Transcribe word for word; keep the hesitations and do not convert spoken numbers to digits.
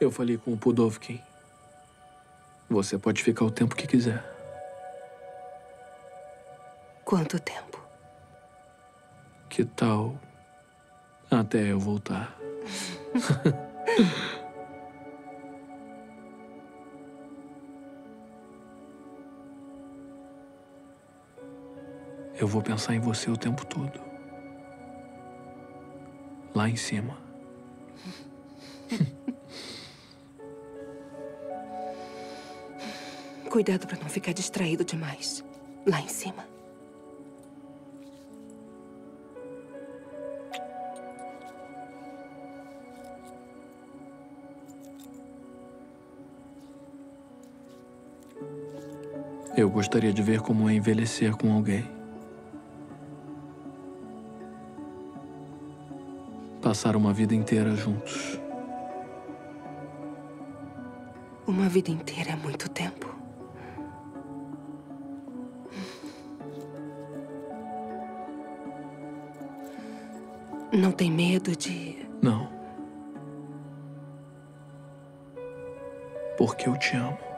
Eu falei com o Pudovkin. Você pode ficar o tempo que quiser. Quanto tempo? Que tal até eu voltar? Eu vou pensar em você o tempo todo. Lá em cima. Cuidado para não ficar distraído demais. Lá em cima. Eu gostaria de ver como é envelhecer com alguém. Passar uma vida inteira juntos. Uma vida inteira é muito tempo. Não tem medo de... Não. Porque eu te amo.